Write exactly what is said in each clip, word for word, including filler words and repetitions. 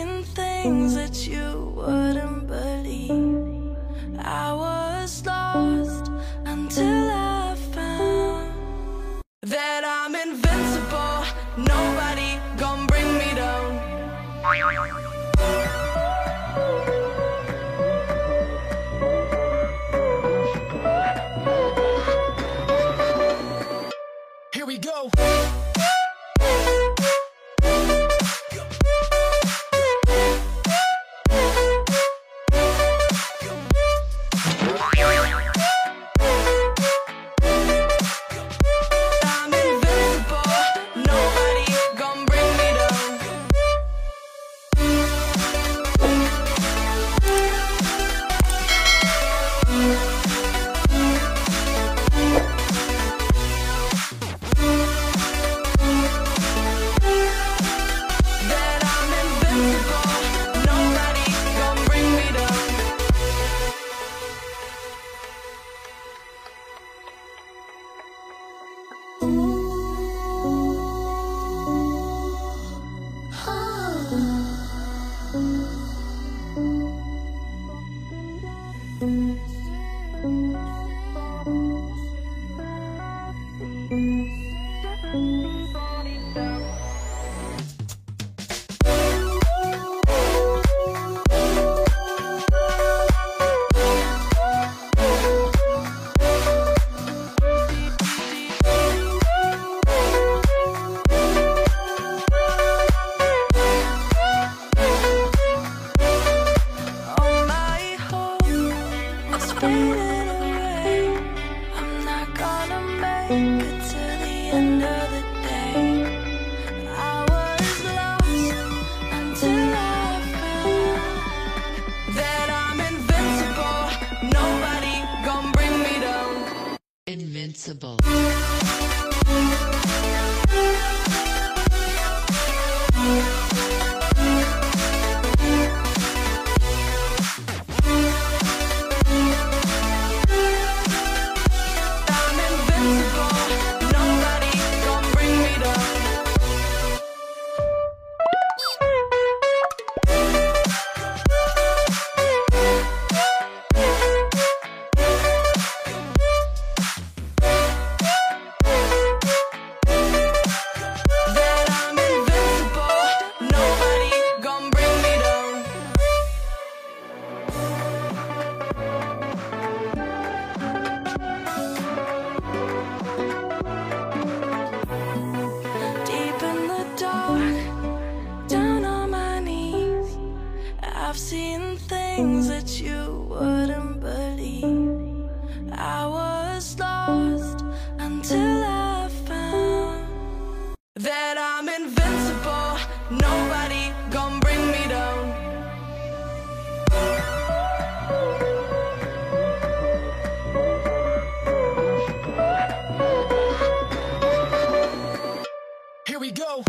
seen things that you wouldn't believe. I was lost until I found that I'm invincible. Nobody gonna bring me down. We go. Invincible. I've seen things that you wouldn't believe. I was lost until I found that I'm invincible. Nobody gonna bring me down. Here we go.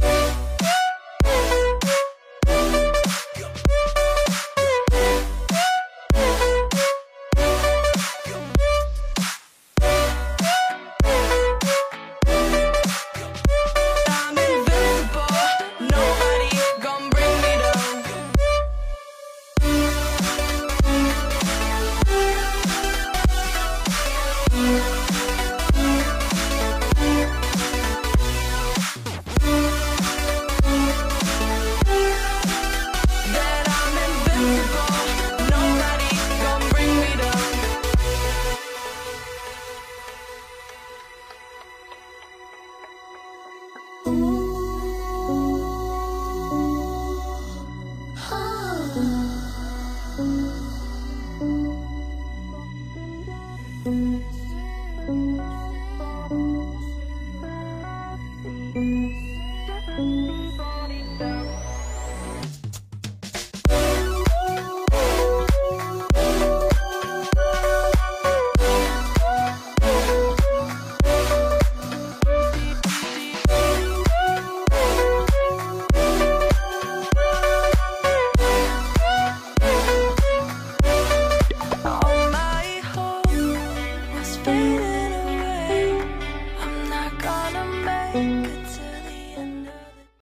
Faded away. I'm not gonna make